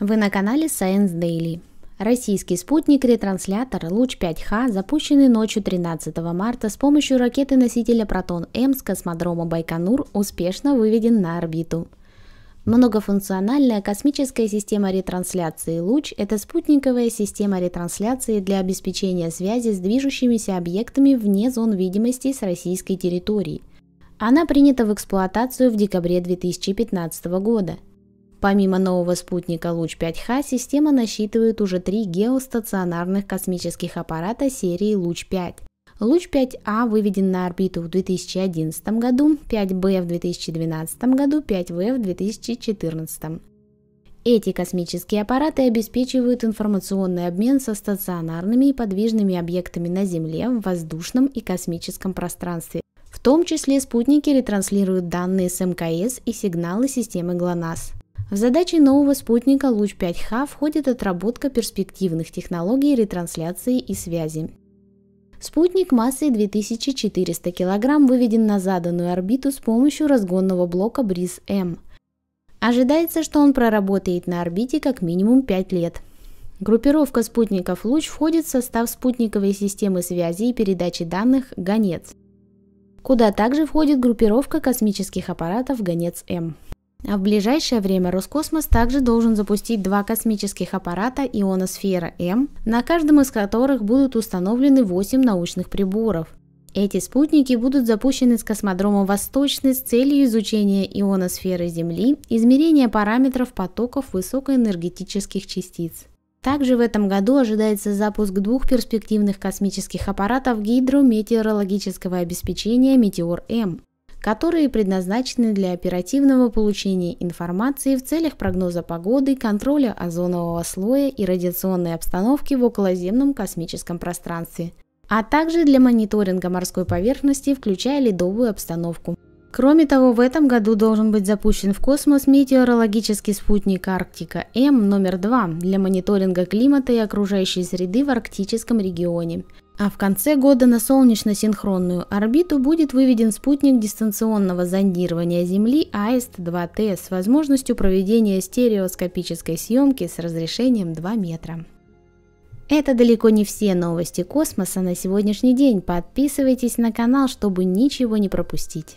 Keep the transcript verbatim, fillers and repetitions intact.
Вы на канале Science Daily. Российский спутник-ретранслятор Луч пять Х, запущенный ночью тринадцатого марта с помощью ракеты-носителя Протон-М с космодрома Байконур, успешно выведен на орбиту. Многофункциональная космическая система ретрансляции «Луч» – это спутниковая система ретрансляции для обеспечения связи с движущимися объектами вне зон видимости с российской территории. Она принята в эксплуатацию в декабре две тысячи пятнадцатого года. Помимо нового спутника Луч пять Х, система насчитывает уже три геостационарных космических аппарата серии Луч пять. Луч пять А выведен на орбиту в две тысячи одиннадцатом году, пять Б в две тысячи двенадцатом году, пять В в две тысячи четырнадцатом. Эти космические аппараты обеспечивают информационный обмен со стационарными и подвижными объектами на Земле, в воздушном и космическом пространстве. В том числе спутники ретранслируют данные с МКС и сигналы системы ГЛОНАСС. В задачи нового спутника Луч пять Х входит отработка перспективных технологий ретрансляции и связи. Спутник массой две тысячи четыреста килограмм выведен на заданную орбиту с помощью разгонного блока Бриз-М. Ожидается, что он проработает на орбите как минимум пять лет. Группировка спутников Луч входит в состав спутниковой системы связи и передачи данных Гонец, куда также входит группировка космических аппаратов Гонец-М. А в ближайшее время Роскосмос также должен запустить два космических аппарата Ионосфера-М, на каждом из которых будут установлены восемь научных приборов. Эти спутники будут запущены с космодрома Восточный с целью изучения ионосферы Земли, измерения параметров потоков высокоэнергетических частиц. Также в этом году ожидается запуск двух перспективных космических аппаратов гидрометеорологического обеспечения «Метеор-М», которые предназначены для оперативного получения информации в целях прогноза погоды, контроля озонового слоя и радиационной обстановки в околоземном космическом пространстве, а также для мониторинга морской поверхности, включая ледовую обстановку. Кроме того, в этом году должен быть запущен в космос метеорологический спутник Арктика М номер два для мониторинга климата и окружающей среды в арктическом регионе. А в конце года на солнечно-синхронную орбиту будет выведен спутник дистанционного зондирования Земли Аист два Т с возможностью проведения стереоскопической съемки с разрешением два метра. Это далеко не все новости космоса на сегодняшний день. Подписывайтесь на канал, чтобы ничего не пропустить.